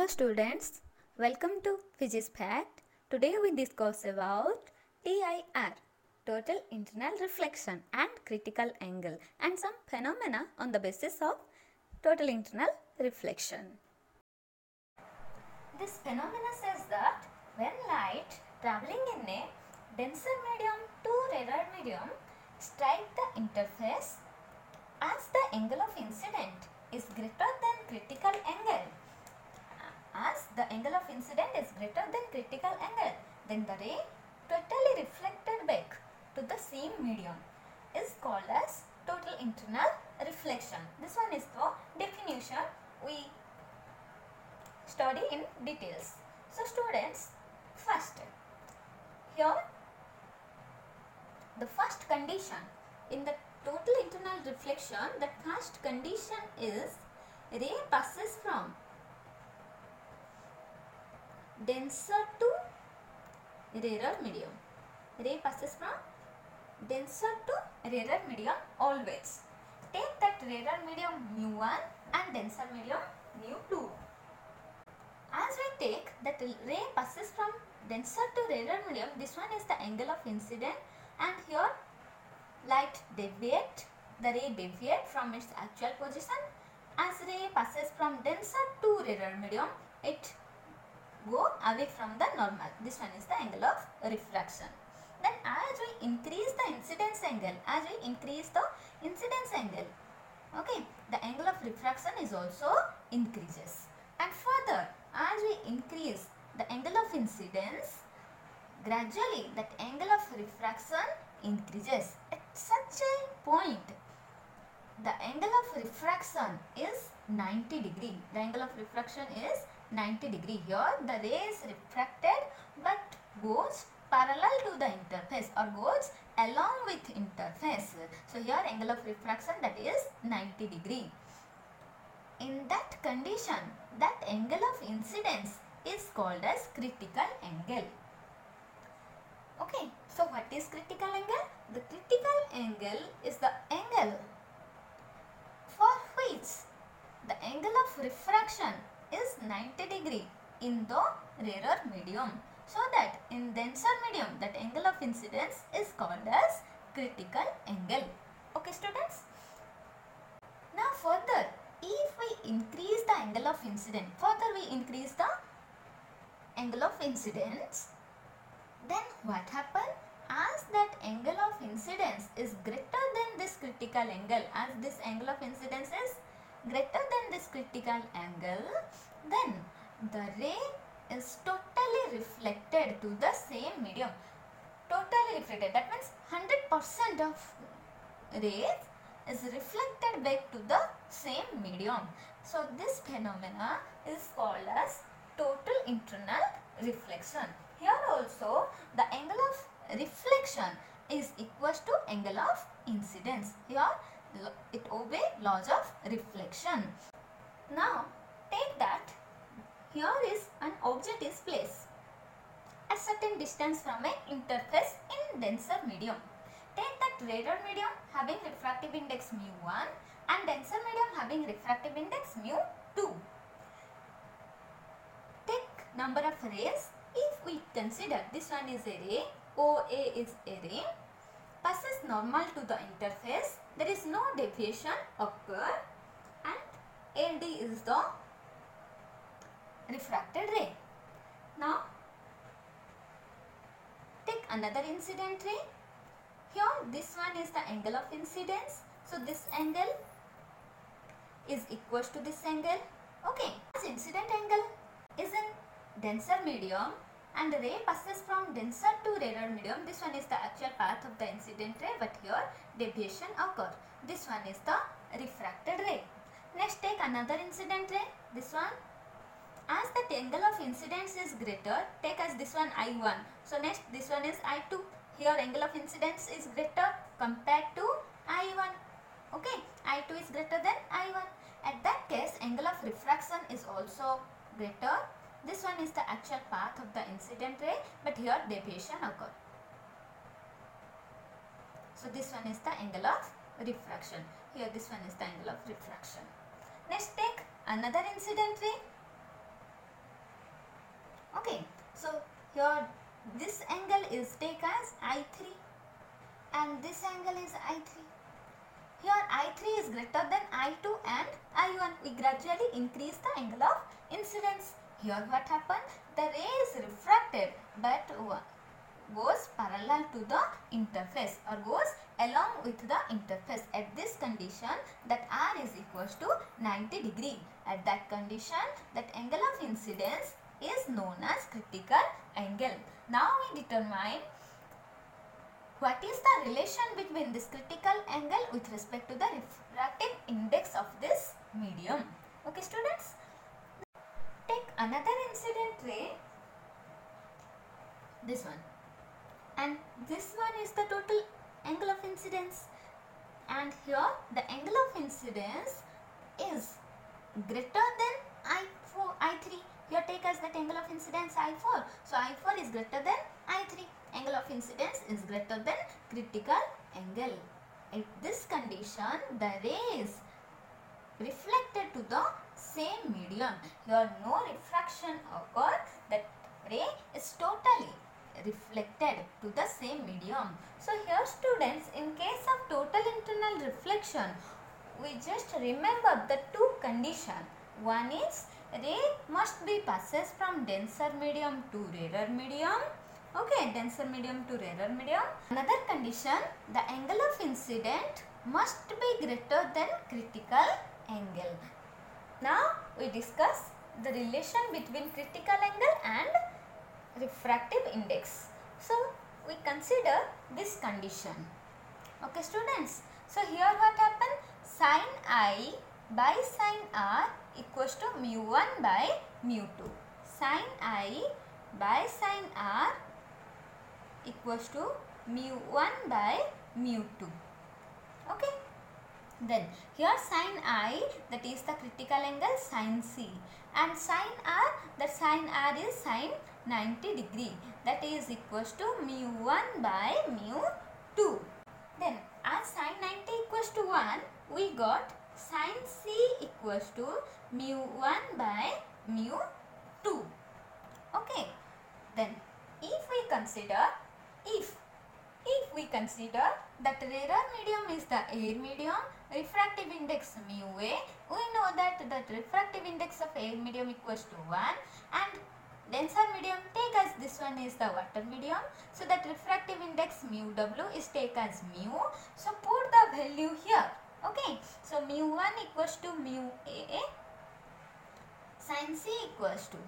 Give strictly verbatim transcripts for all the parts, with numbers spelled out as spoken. Hello students, welcome to Physics Facts. Today we discuss about T I R, total internal reflection and critical angle, and some phenomena on the basis of total internal reflection. This phenomena says that when light traveling in a denser medium to rarer medium strike the interface, as the angle of incident is greater than critical angle, as the angle of incident is greater than critical angle, then the ray totally reflected back to the same medium is called as total internal reflection. This one is the definition we study in details. So students, first here the first condition in the total internal reflection, the first condition is ray passes from denser to rarer medium. Ray passes from denser to rarer medium always. Take that rarer medium mu one and denser medium mu two. As we take that ray passes from denser to rarer medium, this one is the angle of incident, and here light deviate, the ray deviate from its actual position. As ray passes from denser to rarer medium, it go away from the normal. This one is the angle of refraction. Then as we increase the incidence angle, as we increase the incidence angle, okay, the angle of refraction is also increases. And further, as we increase the angle of incidence, gradually that angle of refraction increases. At such a point, the angle of refraction is ninety degree. The angle of refraction is ninety degree. Here the ray is refracted but goes parallel to the interface or goes along with interface. So here angle of refraction, that is ninety degree. In that condition, that angle of incidence is called as critical angle. Okay, so what is critical angle? The critical angle is the angle for which the angle of refraction is ninety degree in the rarer medium, so that in denser medium that angle of incidence is called as critical angle. Okay students, now further, if we increase the angle of incident, further we increase the angle of incidence, then what happens? As that angle of incidence is greater than this critical angle, as this angle of incidence is greater than this critical angle, then the ray is totally reflected to the same medium. Totally reflected, that means one hundred percent of rays is reflected back to the same medium. So this phenomena is called as total internal reflection. Here also the angle of reflection is equals to angle of incidence. Here it obey laws of reflection. Now take that here is an object is placed at certain distance from an interface in denser medium. Take that rarer medium having refractive index mu one and denser medium having refractive index mu two. Take number of rays. If we consider this one is a ray, O A is a ray, passes normal to the interface, there is no deviation occur, and A D is the refracted ray. Now take another incident ray. Here this one is the angle of incidence, so this angle is equals to this angle. Okay, this incident angle is in denser medium and the ray passes from denser to rarer medium. This one is the actual path of the incident ray, but here deviation occur. This one is the refracted ray. Next take another incident ray. This one, as the angle of incidence is greater, take as this one I one. So next this one is I two. Here angle of incidence is greater compared to I one. Okay, I two is greater than I one. At that case angle of refraction is also greater. This one is the actual path of the incident ray, but here deviation occur. So this one is the angle of refraction. Here this one is the angle of refraction. Next take another incident ray. Here this angle is taken as I three and this angle is I three. Here I three is greater than I two and I one. We gradually increase the angle of incidence. Here what happened? The ray is refracted but goes parallel to the interface or goes along with the interface. At this condition, that R is equals to ninety degree. At that condition, that angle of incidence is known as critical angle. Now we determine what is the relation between this critical angle with respect to the refractive index of this medium. Okay students, take another incident ray, this one, and this one is the total angle of incidence, and here the angle of incidence is greater than I four, I three. Here take as that angle of incidence I four. So I four is greater than I three. Angle of incidence is greater than critical angle. At this condition, the ray is reflected to the same medium. Here no refraction occurs. That ray is totally reflected to the same medium. So here students, in case of total internal reflection, we just remember the two conditions. One is ray must be passes from denser medium to rarer medium. Okay, denser medium to rarer medium. Another condition, the angle of incident must be greater than critical angle. Now we discuss the relation between critical angle and refractive index. So we consider this condition. Okay students, so here what happened? Sin I by sin R equals to mu one by mu two. Sin I by sin R equals to mu one by mu two. Okay, then here sin I, that is the critical angle, sin C, and sin R, that sin R is sin ninety degree, that is equals to mu one by mu two. Then as sin ninety equals to one, we got sin C equals to mu one by mu two. Okay, then if we consider If, if we consider that rarer medium is the air medium, refractive index mu A, we know that that refractive index of air medium equals to one, and denser medium take as this one is the water medium, so that refractive index mu W is take as mu, so put the value here. Okay, so mu one equals to mu A, sin C equals to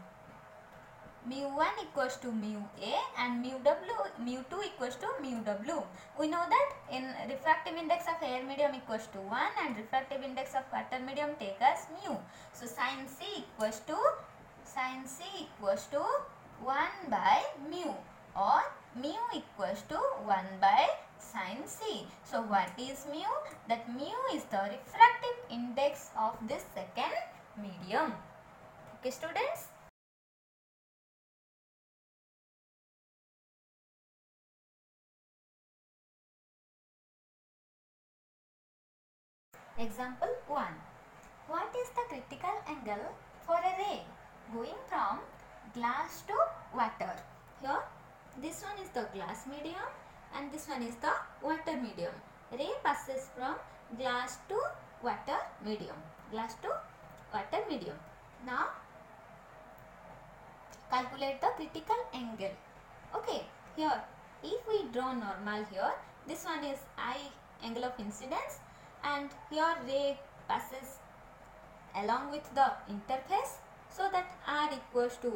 mu one equals to mu A and mu W, mu two equals to mu W. We know that in refractive index of air medium equals to one and refractive index of water medium take as mu. So sin C equals to sin C equals to one by mu, or mu equals to one by sin C. So what is mu? That mu is the refractive index of this second medium. Okay students, example one. What is the critical angle for a ray going from glass to water? Here this one is the glass medium and this one is the water medium. Ray passes from glass to water medium. Glass to water medium. Now calculate the critical angle. Okay, here if we draw normal here, this one is I angle of incidence, and here ray passes along with the interface, so that R equals to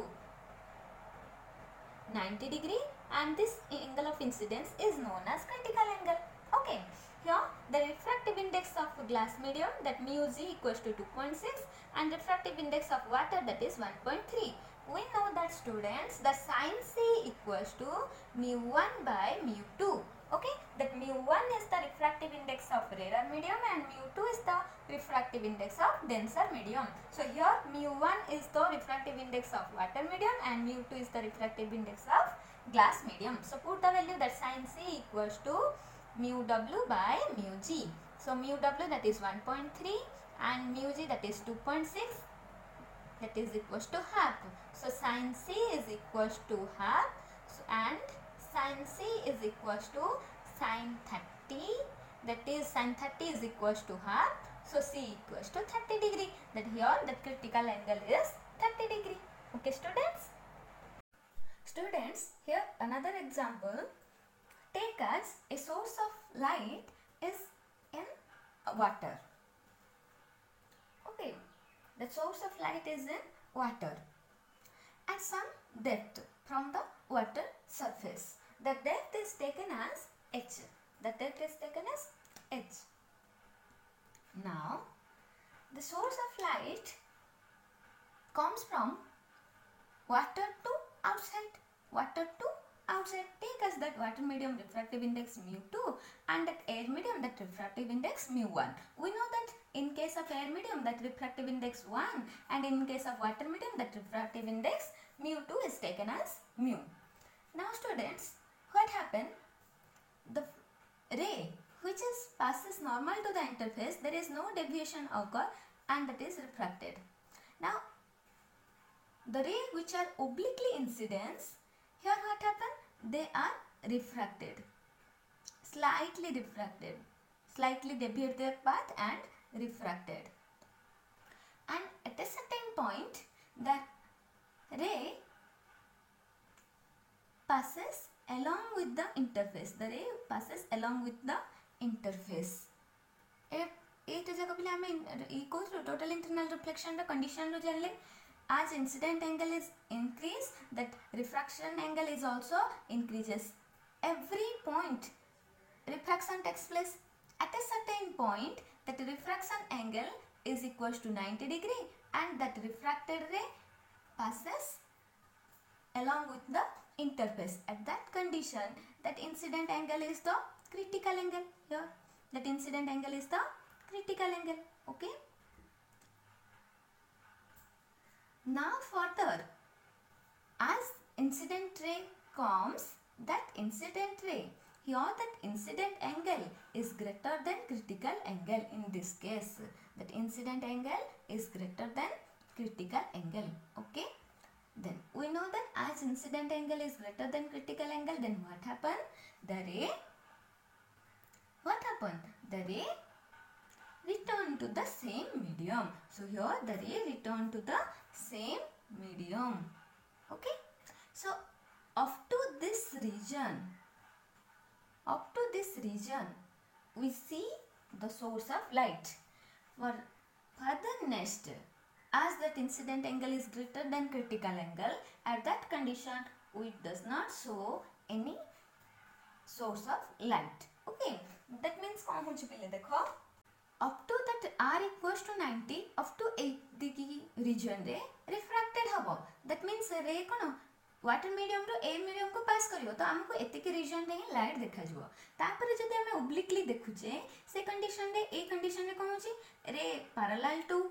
ninety degree and this angle of incidence is known as critical angle. Okay, here the refractive index of glass medium, that mu Z equals to two point six, and refractive index of water, that is one point three. We know that students, the sin C equals to mu one by mu two. Okay, that mu one is the refractive index of rarer medium and mu two is the refractive index of denser medium. So here mu one is the refractive index of water medium and mu two is the refractive index of glass medium. So put the value that sin C equals to mu W by mu G. So mu W, that is one point three, and mu G, that is two point six, that is equals to half. So sin C is equals to half. and sin c is equals to sin thirty, that is sin thirty is equals to half, so c equals to thirty degree, that here the critical angle is thirty degree. Okay students, students here another example. Take as a source of light is in water. Okay, the source of light is in water at some depth from the water surface. The depth is taken as h. The depth is taken as h. Now, the source of light comes from water to outside. Water to outside. Take as that water medium refractive index mu two and that air medium that refractive index mu one. We know that in case of air medium that refractive index one and in case of water medium that refractive index mu two is taken as mu. Now students, what happened? The ray which is passes normal to the interface, there is no deviation occur and that is refracted. Now the ray which are obliquely incidents, here what happened? They are refracted, slightly refracted, slightly deviate their path and refracted. And at a certain point, the ray passes along with the interface. The ray passes along with the interface. If it is equals to total internal reflection, the condition to generally, as incident angle is increased, that refraction angle is also increases. Every point refraction takes place. At a certain point, that refraction angle is equals to ninety degree and that refracted ray passes along with the interface. At that condition, that incident angle is the critical angle. Here, that incident angle is the critical angle. Okay. Now further, as incident ray comes, that incident ray, here that incident angle is greater than critical angle in this case. That incident angle is greater than critical angle. Okay. Then we know that as incident angle is greater than critical angle, then what happened? The ray, what happened? The ray returned to the same medium. So here the ray returned to the same medium. Okay. So up to this region, up to this region, we see the source of light. For further next, as that incident angle is greater than critical angle, at that condition it does not show any source of light. Okay, that means up to that r equals to ninety, up to eighty degree region ray refracted hobo. That means ray kono water medium to air medium को pass करियो तो हमको एतिके region रे light देखा जुआ. तापर जब हमें obliquely देखुचे, से condition रे a condition रे कौन ची ray parallel to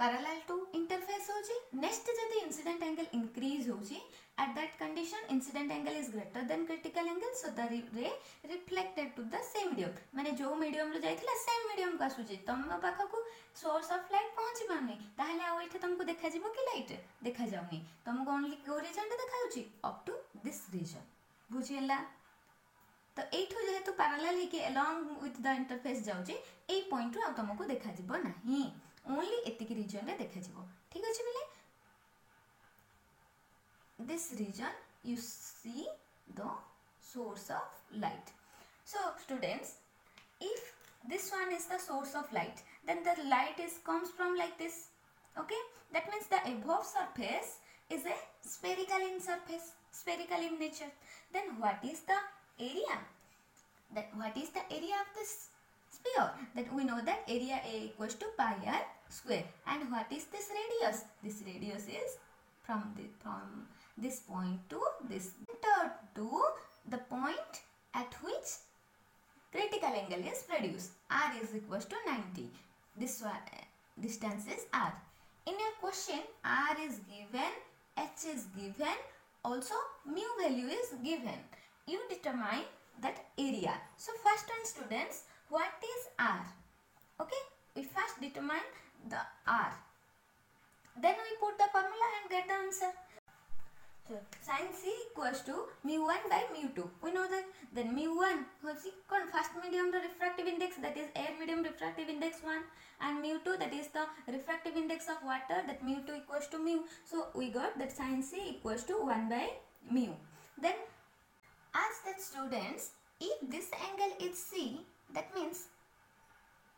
parallel to interface हो जी. Next जब incident angle increase हो जी, at that condition incident angle is greater than critical angle, so the ray reflected to the same medium. मैंने जो medium लो जाई थी ला same medium का सोची. तम बाका को source of light पहुँची बानी. ताहले आओ इठे तमको देखा जी वो कि light देखा जाऊँगी. तमको only को region टे देखा होची up to this region. बुझे ला. तो eight हो जाए तो parallel ही के along with the interface जाओ जी. eight point रो आप तमको देखा जी बो नहीं. Only एतिके region रे देखा जी वो. ठीक हो ची बिले. This region you see the source of light. So students, if this one is the source of light, then the light is comes from like this. Okay, that means the above surface is a spherical in surface, spherical in nature. Then what is the area? That what is the area of this sphere? That we know that area A equals to pi r square. And what is this radius? This radius is from the from this point to this center to the point at which critical angle is produced. R is equals to ninety. This one uh, distance is R. In your question, R is given, H is given, also mu value is given. You determine that area. So first one students, what is R? Okay, we first determine the R. Then we put the formula and get the answer. So sin c equals to mu one by mu two. We know that. Then mu one was equal to first medium the refractive index, that is air medium refractive index one, and mu two, that is the refractive index of water, that mu two equals to mu. So we got that sin C equals to one by mu. Then as that students, if this angle is C, that means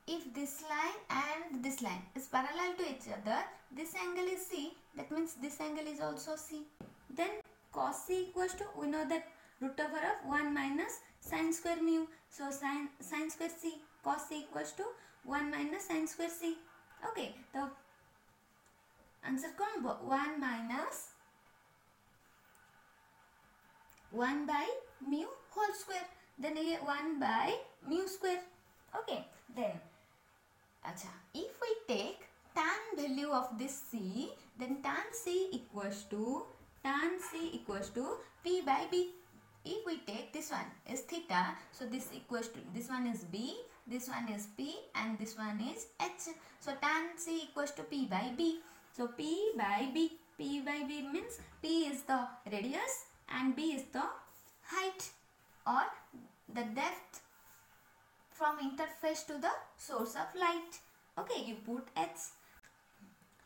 if this line and this line is parallel to each other, this angle is C, that means this angle is also C. Then cos C equals to, we know that, root over of one minus sin square mu. So sin, sin square C, cos C equals to one minus sin square C. Okay, the answer combo one minus one by mu whole square. Then you get one by mu square. Okay, then acha, if we take tan value of this C, then tan C equals to tan C equals to P by B. If we take this one is theta, so this equals to, this one is B, this one is P, and this one is H. So tan C equals to P by B. So P by B, P by B means P is the radius and B is the height or the depth from interface to the source of light. Okay, you put H.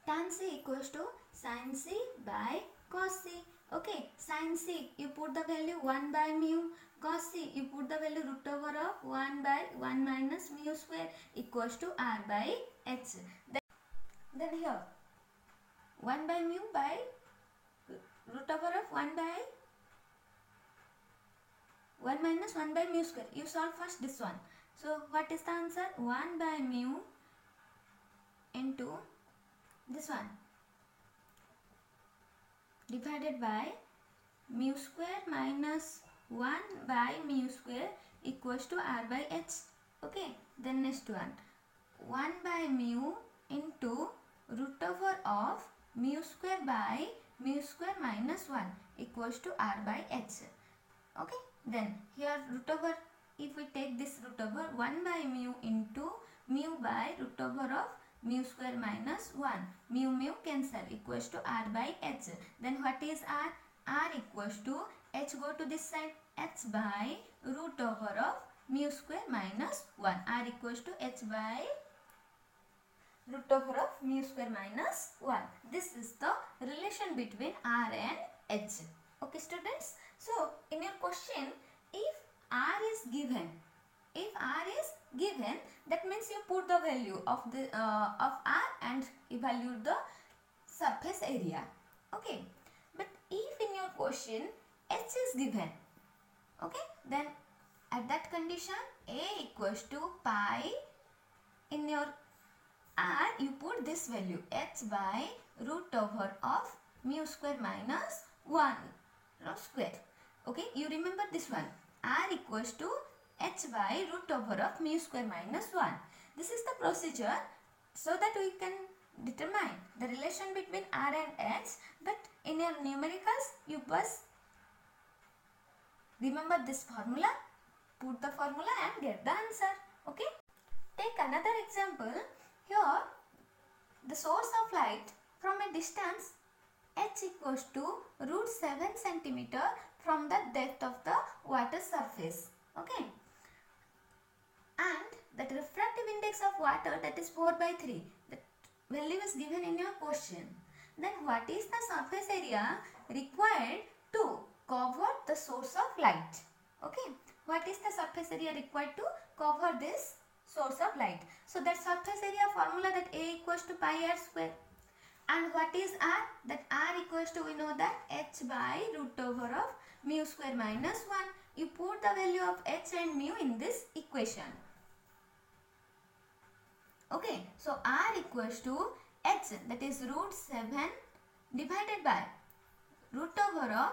Tan C equals to sin C by cos C. Okay, sin C, you put the value one by mu. Cos C, you put the value root over of one by one minus mu square equals to R by H. Then, then here, one by mu by root over of one by one minus one by mu square. You solve first this one. So what is the answer? one by mu into this one divided by mu square minus one by mu square equals to R by H. Okay, then next one, one by mu into root over of mu square by mu square minus one equals to R by H. Okay, then here root over, if we take this root over one by mu into mu by root over of mu square minus one, mu mu cancel equals to R by H. Then what is R? R equals to H go to this side, H by root over of mu square minus one. R equals to H by root over of mu square minus one. This is the relation between R and H. Okay students, so in your question, if R is given, if R is given, that means you put the value of the uh, of R and evaluate the surface area. Okay, but if in your question H is given, okay, then at that condition A equals to pi, in your R you put this value H by root over of mu square minus one root square. Okay, you remember this one, R equals to H by root over of mu square minus one. This is the procedure so that we can determine the relation between R and H, but in your numericals you must remember this formula, put the formula and get the answer. Okay, take another example. Here the source of light from a distance H equals to root seven centimeter from the depth of the water surface. Okay, and that refractive index of water, that is four by three, that value is given in your question. Then what is the surface area required to cover the source of light? Okay, what is the surface area required to cover this source of light? So that surface area formula, that A equals to pi R square. And what is R? That R equals to, we know that, H by root over of mu square minus one. You put the value of H and mu in this equation. Okay, so R equals to H, that is root seven divided by root over of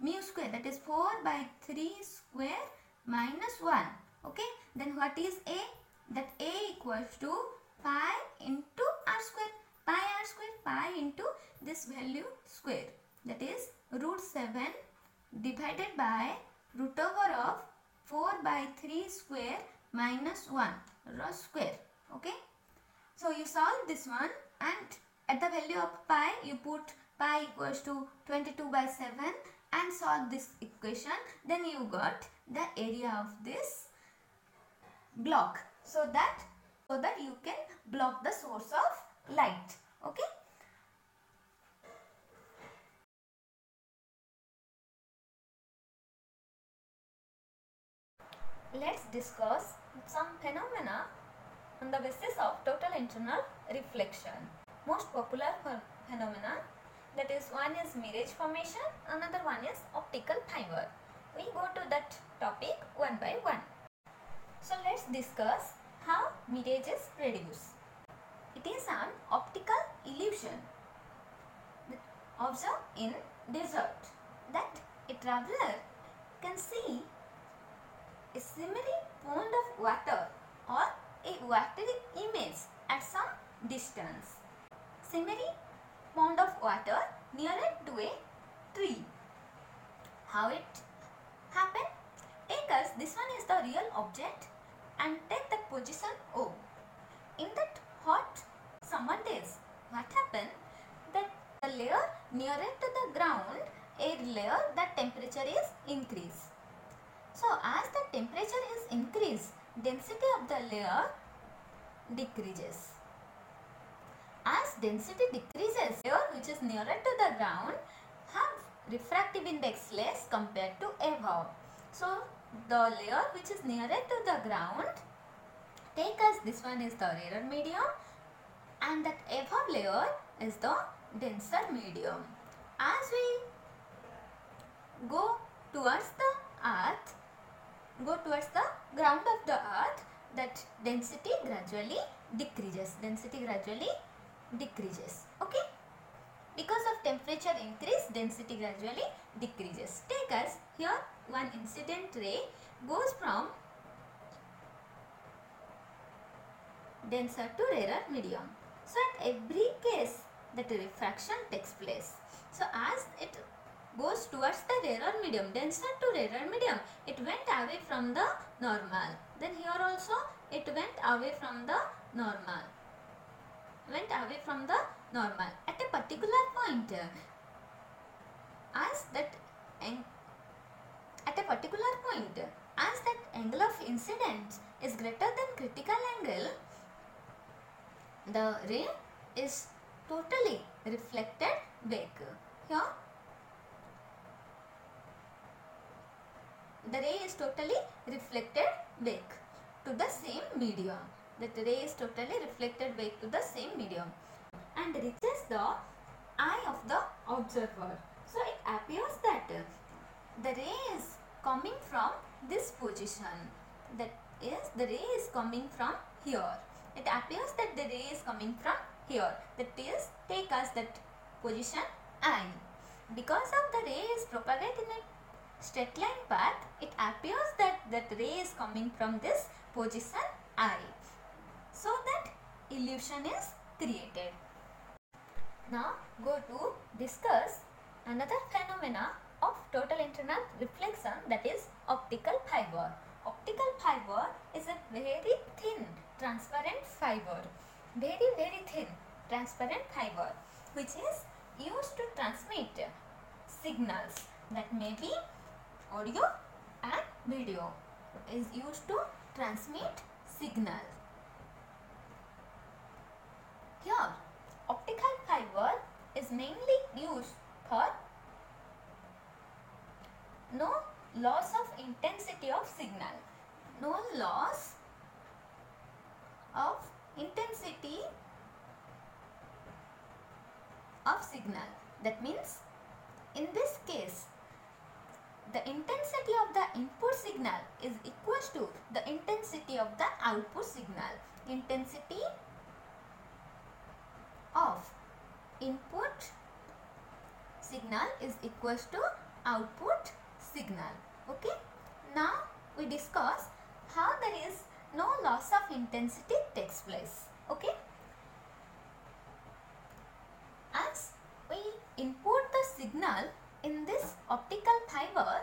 mu square, that is four by three square minus one. Okay, then what is A? That A equals to pi into R square. Pi R square, pi into this value square, that is root seven divided by root over of four by three square minus one root square. Okay, so you solve this one, and at the value of pi you put pi equals to twenty-two by seven and solve this equation, then you got the area of this block, so that so that you can block the source of light. Okay. Let's discuss some phenomena on the basis of total internal reflection. Most popular phenomena, that is, one is mirage formation, another one is optical fiber. We go to that topic one by one. So let's discuss how mirage is produced. It is an optical illusion observed in desert, that a traveler can see a shimmering pond of water or a watery image at some distance. Shimmering pond of water nearer to a tree. How it happened? Take us, this one is the real object, and take that position O. In that hot summer days, what happened? That the layer nearer to the ground, a layer that temperature is increased. So as the temperature is increased, density of the layer decreases. As density decreases, layer which is nearer to the ground have refractive index less compared to above. So the layer which is nearer to the ground, take as this one is the rarer medium, and that above layer is the denser medium. As we go towards the earth, go towards the ground of the earth, that density gradually decreases density gradually decreases okay, because of temperature increase density gradually decreases. Take us here, one incident ray goes from denser to rarer medium. So at every case that refraction takes place. So as it goes towards the rarer medium, denser to rarer medium, it went away from the normal. Then here also it went away from the normal, went away from the normal at a particular point. As that at a particular point, as that angle of incidence is greater than critical angle, the ray is totally reflected back. Here the ray is totally reflected back to the same medium. That ray is totally reflected back to the same medium and reaches the eye of the observer. So it appears that the ray is coming from this position. That is, the ray is coming from here. It appears that the ray is coming from here. That is, take us that position I. Because of the ray is propagated in a straight line path, it appears that that ray is coming from this position I. So that illusion is created. Now go to discuss another phenomena of total internal reflection, that is optical fiber. Optical fiber is a very thin transparent fiber, very very thin transparent fiber, which is used to transmit signals, that may be audio and video, is used to transmit signal. Here optical fiber is mainly used for no loss of intensity of signal. No loss of intensity of signal. That means in this case the intensity of the input signal is equals to the intensity of the output signal. Intensity of input signal is equals to output signal. Okay. Now we discuss how there is no loss of intensity takes place. Okay. As we input the signal in this optical fiber,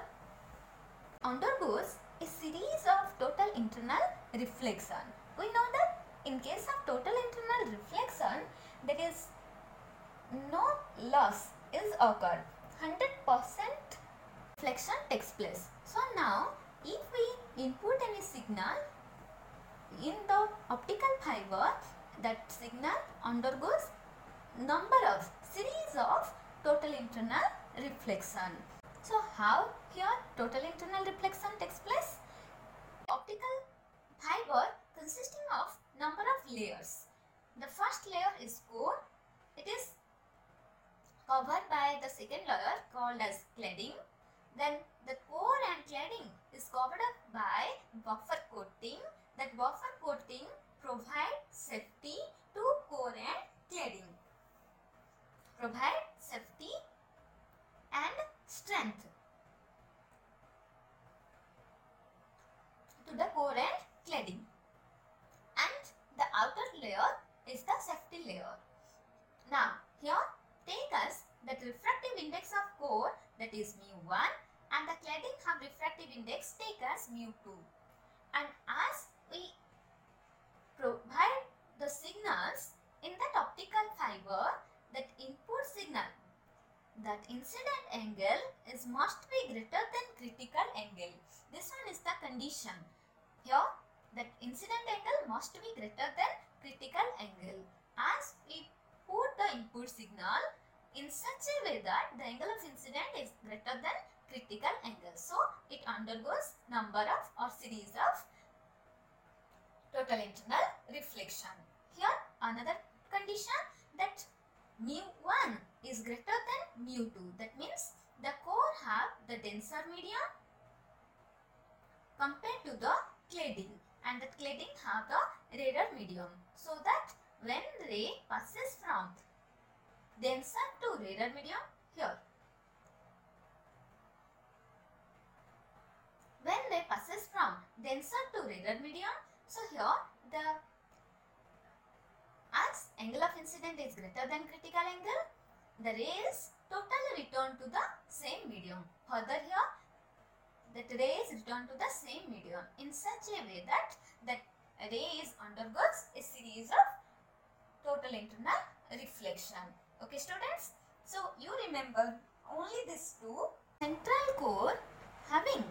undergoes a series of total internal reflection. We know that in case of total internal reflection, that is, no loss is occurred. one hundred percent flexion takes place. So now if we input any signal in the optical fiber, that signal undergoes number of series of total internal reflection. So how here total internal reflection takes place? Optical fiber consisting of number of layers. The first layer is core. It is covered by the second layer called as cladding. Then the core and cladding is covered up by buffer coating. That buffer coating provides safety to core and cladding. Provide safety and strength to the core and cladding. And the outer layer is the safety layer. Now here take us that refractive index of core, that is mu one, and the cladding have refractive index take us mu two. And as we provide the signals in that optical fiber, that input signal, that incident angle is must be greater than critical angle. This one is the condition. Here that incident angle must be greater than critical angle. As we put the input signal in such a way that the angle of incident is greater than critical angle, so it undergoes number of or series of total internal reflection. Here another condition that mu one is greater than mu two. That means the core have the denser medium compared to the cladding, and the cladding have the rarer medium, so that when ray passes from denser to rarer medium, here when ray passes from denser to rarer medium, so here the as angle of incident is greater than critical angle, the ray is totally returned to the same medium. Further here that ray is returned to the same medium in such a way that that ray is undergoes a series of total internal reflection. Okay students, so you remember only this two. Central core having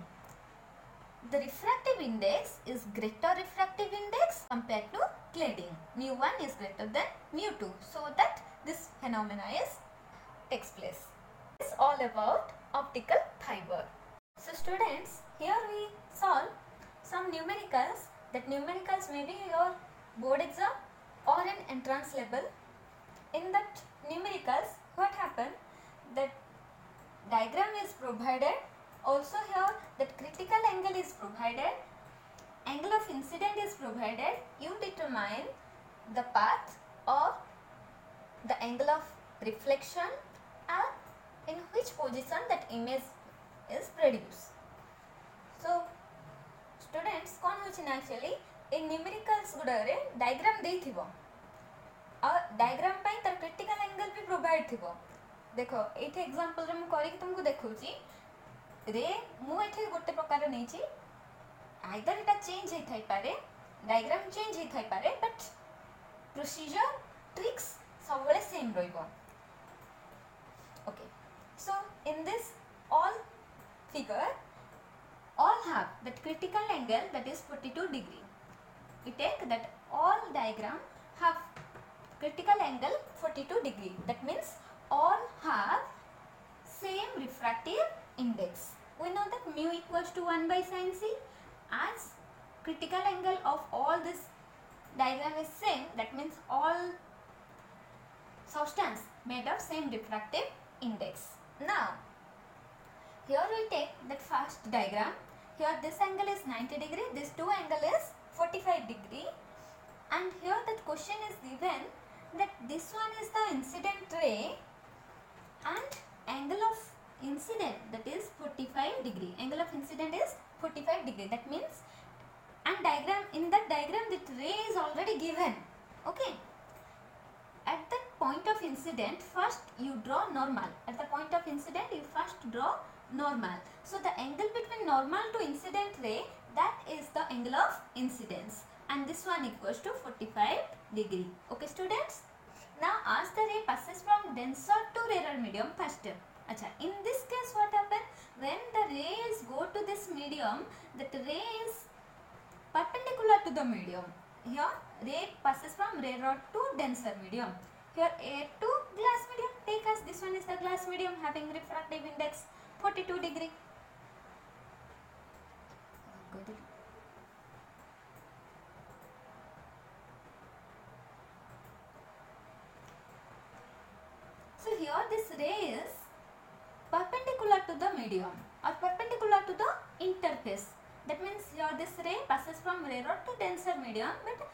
the refractive index is greater refractive index compared to cladding. Mu one is greater than mu two, so that this phenomena is takes place. This is all about optical fiber. So students, here we solve some numericals. That numericals may be your board exam or an entrance level. In that numericals, what happened? That diagram is provided. Also here that critical angle is provided, angle of incident is provided. You determine the path or the angle of reflection and in which position that image is produced. So students, कौन हो चिना चली इन numericals गुड़ारे diagram दे थी वो और diagram पे तर critical angle भी provide थी वो देखो एक example रे मैं करेगी तुमको देखो जी रे मु एठे गोटे प्रकार नै छी आइदर एटा चेंज हे थाई पारे डायग्राम चेंज हे थाई पारे बट प्रोसीजर ट्रिक्स सबले सेम रहइबो. Okay, so in this all figure all have that critical angle, that is forty-two degree. We take that all diagram have critical angle forty-two degree. That means all have same refractive index. We know that mu equals to one by sin c. As critical angle of all this diagram is same, that means all substance made of same refractive index. Now here we take that first diagram. Here this angle is ninety degree, this two angle is forty-five degree, and here that question is given that this one is the incident ray and angle of incident, that is forty-five degree. Angle of incident is forty-five degree. That means and diagram in that diagram the ray is already given. Okay, at that point of incident first you draw normal. At the point of incident you first draw normal. So the angle between normal to incident ray, that is the angle of incidence, and this one equals to forty-five degree. Okay students, now as the ray passes from denser to rarer medium faster. Acha, in this case what happened? when the rays go to this medium, that ray is perpendicular to the medium. Here ray passes from ray rod to denser medium. Here air to glass medium. Take as this one is the glass medium having refractive index forty-two degree. So here this ray is perpendicular to the medium or perpendicular to the interface. That means here this ray passes from ray rod to denser medium but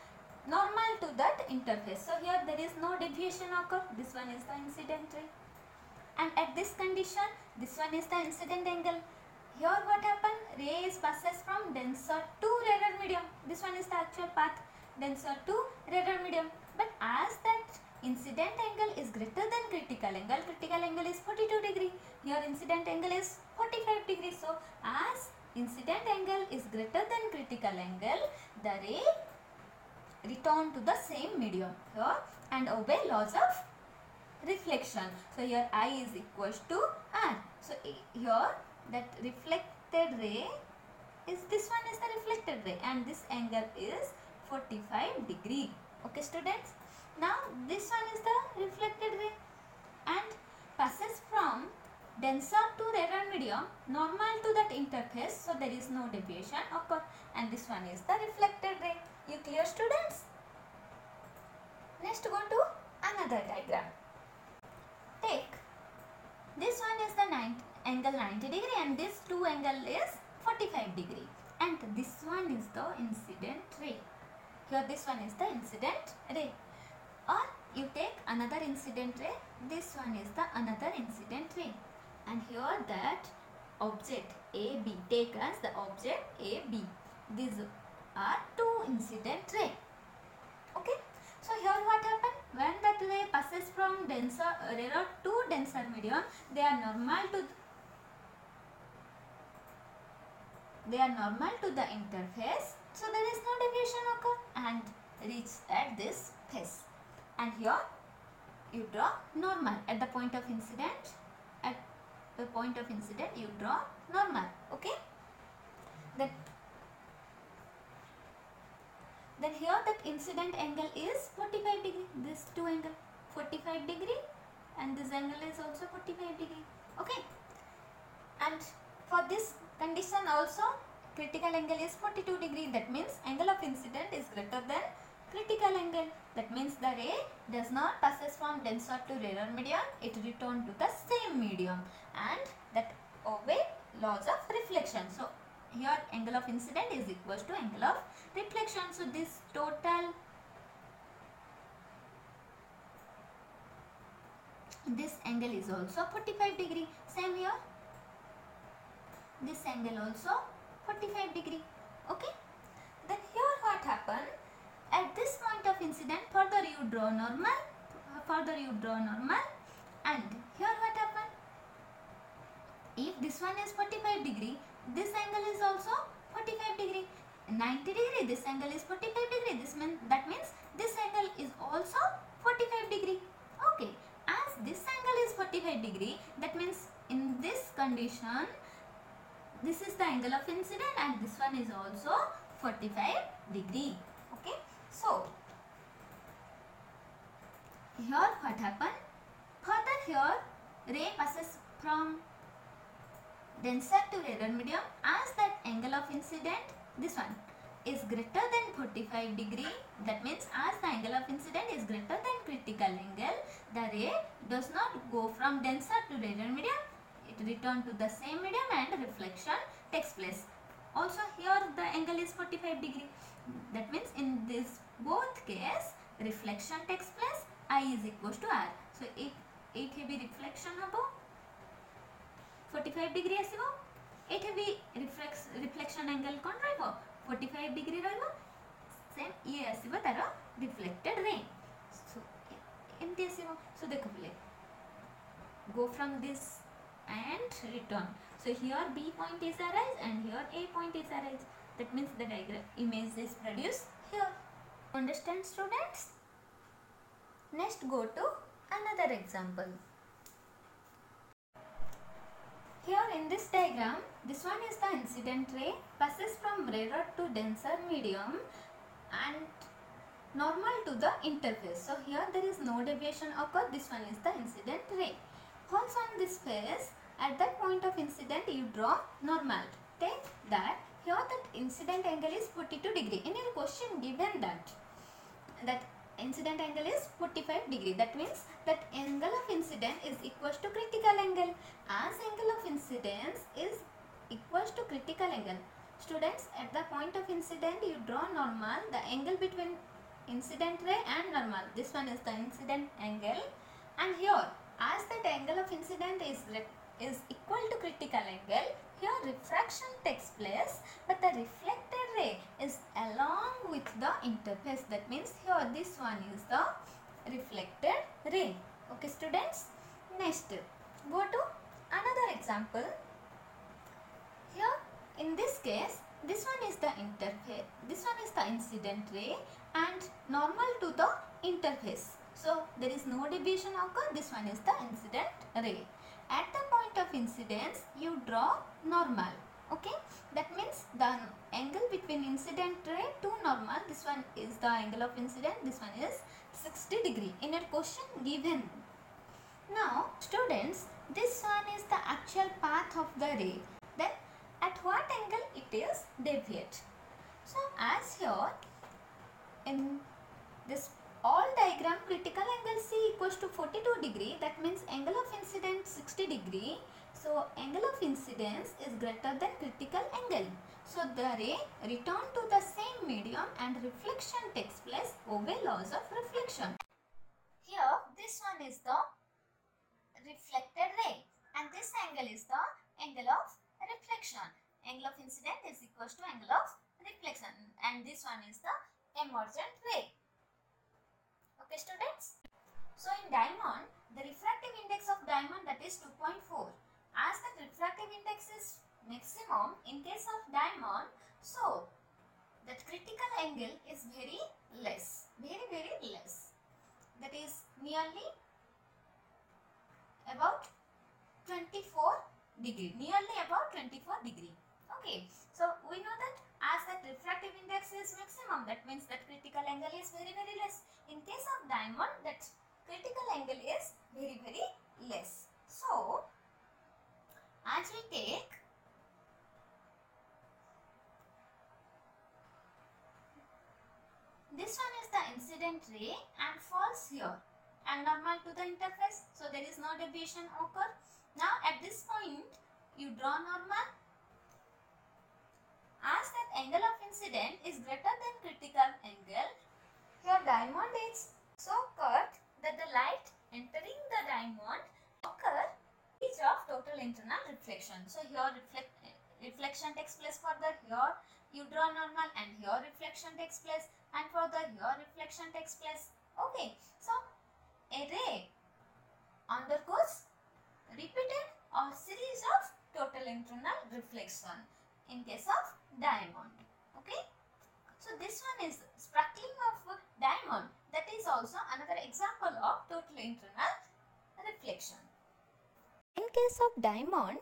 normal to that interface. So here there is no deviation occur. This one is the incident ray. And at this condition, this one is the incident angle. Here what happened? Ray is passes from denser to ray rod medium. This one is the actual path, denser to ray rod medium. But as that incident angle is greater than critical angle, critical angle is forty-two degree. Here incident angle is forty-five degree. So as incident angle is greater than critical angle, the ray return to the same medium here and obey laws of reflection. So here I is equals to R. So here that reflected ray is this one is the reflected ray and this angle is forty-five degree. Okay students, now this one is the reflected ray and passes from denser to ray rod medium, normal to that interface, so there is no deviation occur, and this one is the reflected ray. You clear students? Next go to another diagram. Take this one is the ninety, angle ninety degree and this two angle is forty-five degree and this one is the incident ray. Here this one is the incident ray, or you take another incident ray, this one is the another incident ray. And here that object A B, take as the object A B. These are two incident ray. Okay. So here what happened? When that ray passes from denser ray rod to denser medium, they are normal to they are normal to the interface. So there is no deviation occur and reach at this phase. And here you draw normal at the point of incident. At the point of incident you draw normal. Okay, that then here that incident angle is forty-five degree, this two angle forty-five degree and this angle is also forty-five degree. Okay, and for this condition also critical angle is forty-two degree, that means angle of incident is greater than critical angle. That means the ray does not passes from denser to ray rod medium, it returns to the same medium and that obey laws of reflection. So here angle of incident is equals to angle of reflection. So this total this angle is also forty-five degree. Same here, this angle also forty-five degree. Okay, then here what happened? At this point of incident further you draw normal, further you draw normal and here what happened? If this one is forty-five degree, this angle is also forty-five degree, ninety degree, this angle is forty-five degree, this means that means this angle is also forty-five degree. Okay, as this angle is forty-five degree, that means in this condition this is the angle of incident and this one is also forty-five degree. Okay, so here what happened? Further here ray passes from denser to ray rod medium as that angle of incident, this one is greater than forty-five degree, that means as the angle of incident is greater than critical angle, the ray does not go from denser to ray rod medium, it returns to the same medium and reflection takes place. Also here the angle is forty-five degree, that means in this both case reflection takes place. I is equals to R. So it it will be reflection above forty-five degree ashibo, it will be reflex reflection angle kon rahibo forty-five degree rahibo, same ye ashibo taro reflected ray. So empty ashibo, so dekho bile go from this and return. So here B point is arise and here A point is arise. That means the diagram image is produced here. Understand students? Next go to another example. Here in this diagram, this one is the incident ray passes from rarer to denser medium and normal to the interface. So here there is no deviation occurred. This one is the incident ray. Holes on this face, at that point of incident you draw normal. Take that, here that incident angle is forty-two degree. In your question given that, that incident angle is forty-five degree. That means that angle of incident is equals to critical angle. As angle of incidence is equals to critical angle. Students, at the point of incident you draw normal, the angle between incident ray and normal. This one is the incident angle, and here as that angle of incident is, is equal to critical angle, here refraction takes place, but the reflected ray is along with the interface. That means here this one is the reflected ray. Okay students, next go to another example. Here in this case, this one is the interface, this one is the incident ray and normal to the interface. So there is no deviation occur. This one is the incident ray. At the point of incidence you draw normal. Okay, that means the angle between incident ray to normal, this one is the angle of incident, this one is sixty degree in your question given. Now students, this one is the actual path of the ray, then at what angle it is deviate. So as here in this all diagram, critical angle C equals to forty-two degree, that means angle of incident sixty degree. So angle of incidence is greater than critical angle. So the ray return to the same medium and reflection takes place over laws of reflection. Here this one is the reflected ray and this angle is the angle of reflection. Angle of incident is equals to angle of reflection, and this one is the emergent ray. Okay students, so in diamond, the refractive index of diamond, that is two point four. As the refractive index is maximum in case of diamond, so that critical angle is very less, very very less. That is nearly about twenty-four degree, nearly about twenty-four degree. Okay, so we know that as that refractive index is maximum, that means that critical angle is very very less. In case of diamond, that critical angle is very very less. So as we take this one is the incident ray and falls here and normal to the interface, so there is no deviation occur. Now at this point you draw normal. As that angle of incident is greater than critical angle, here diamond is so cut that the light entering the diamond occur each of total internal reflection. So here reflect, reflection takes place for the here you draw normal, and here reflection takes place, and for the here reflection takes place. Okay, so a ray undergoes repeated or series of total internal reflection in case of diamond. Okay, so this one is sparkling of diamond, that is also another example of total internal reflection. In case of diamond,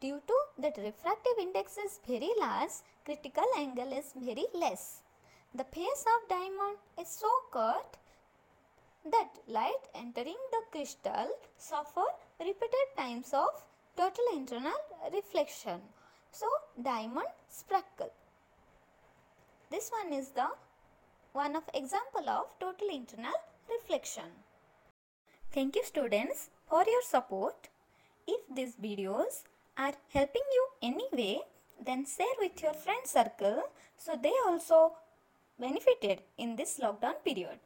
due to that refractive index is very large, critical angle is very less. The face of diamond is so cut that light entering the crystal suffer repeated times of total internal reflection. So diamond sparkle. This one is the one of example of total internal reflection. Thank you students for your support. If these videos are helping you any way, then share with your friend circle so they also benefited in this lockdown period.